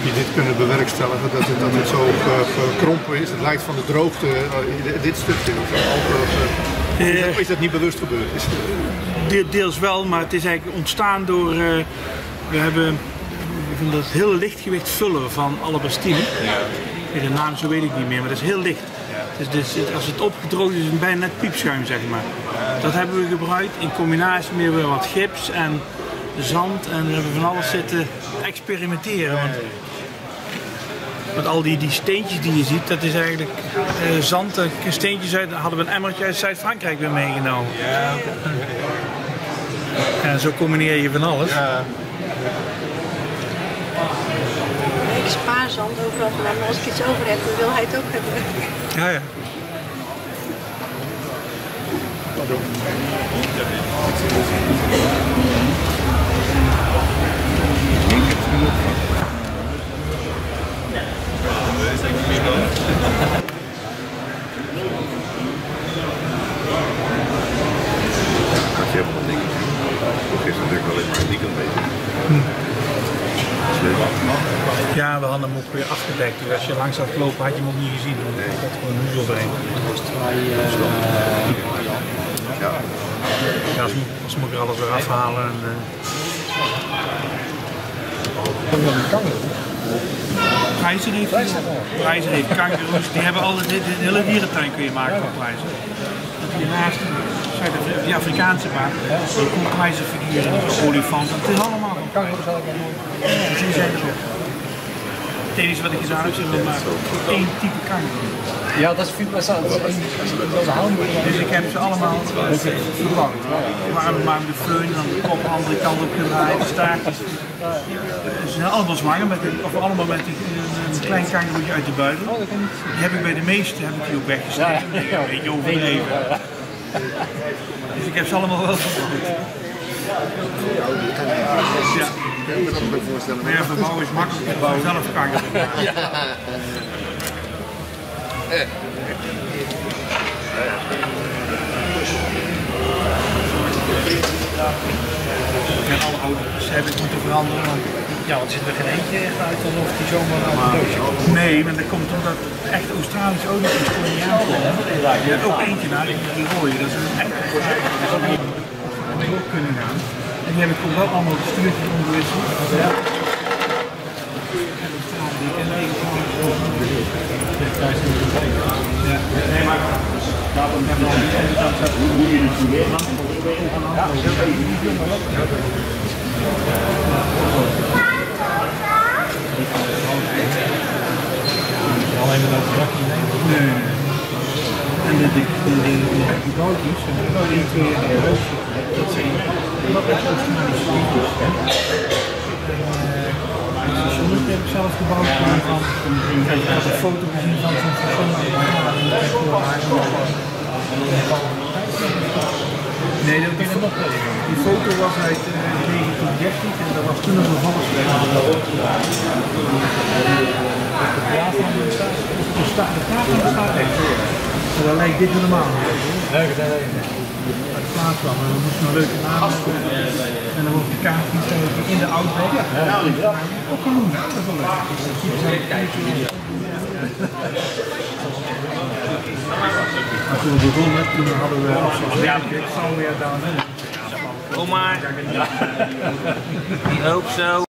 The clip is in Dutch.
heb je dit kunnen bewerkstelligen, dat het zo gekrompen is. Het lijkt van de droogte, dit stukje. Is dat niet bewust gebeurd? Deels wel, maar het is eigenlijk ontstaan door... we dat heel lichtgewicht vullen van alabastine. De naam zo weet ik niet meer, maar dat is heel licht. Dus als het opgedroogd is, is het bijna net piepschuim, zeg maar. Dat hebben we gebruikt in combinatie met weer wat gips en zand. En we hebben van alles zitten experimenteren. Want al die steentjes die je ziet, dat is eigenlijk zand. Steentjes uit, hadden we een emmertje uit Zuid-Frankrijk weer meegenomen. En zo combineer je van alles. Ik spaar zand overal gedaan, maar als ik iets over heb, dan wil hij het ook hebben. Ja. Dat je helemaal niks doet. Is natuurlijk wel even een dikke beetje. Ja, we hadden hem ook weer afgedekt. Dus als je langs had gelopen, had je hem ook niet gezien. Nee. Dat had gewoon een hoes overheen. Ja, ze moet ik er alles weer afhalen. Prijzer heeft kangoeroes. Die hebben altijd een hele dierentuin kun je maken van prijzen. Hiernaast die Afrikaanse baard, die koelprijzenfiguren, olifanten, het is allemaal. Ja, precies. Het enige wat ik gedaan heb, is maar één type kangoeroe. Ja, dat is Vipassant. Dus ik heb ze allemaal verbouwd. Maar de föhn, dan de kop de andere kant op gedraaid, de staartjes. Ze zijn allemaal zwanger, allemaal met een klein kangoeroetje uit de buidel. Die heb ik bij de meeste ook weggestreken. Een beetje overdreven. Dus ik heb ze allemaal wel verbouwd. Ja, ik kan me dat voorstellen. Maar ja, verbouwen is makkelijk, ik bouw zelf kangoeroe. En alle ouders hebben het moeten veranderen, want er zit er geen eentje echt uit alsof die zomaar aan het doosje komt. Nee, maar dat komt omdat echt Australische ouders niet aankomen. Je hebt ook eentje naar die rooien, dat is een echt op kunnen gaan. En die heb ik ook wel allemaal gestuurd in onderwijzen. En de boutjes en de boutjes en de boutjes, dat zijn wat echt Australische boutjes. De stations heb ik zelf gebouwd. Ik had een foto gezien van zo'n station. Nee, die foto was uit 1913 en dat was toen nog een valsweg. De plaat van de staat echt voor. Dat lijkt dit helemaal niet. Leuk, dat lijkt het. Het plaats van, we moesten een leuke naam hebben. En dan wordt de kaart in de outback. Ja. Ook al doen, dat is wel leuk. Maar toen we begonnen, toen hadden we zo'n outback somewhere down there. Oma! I hope so.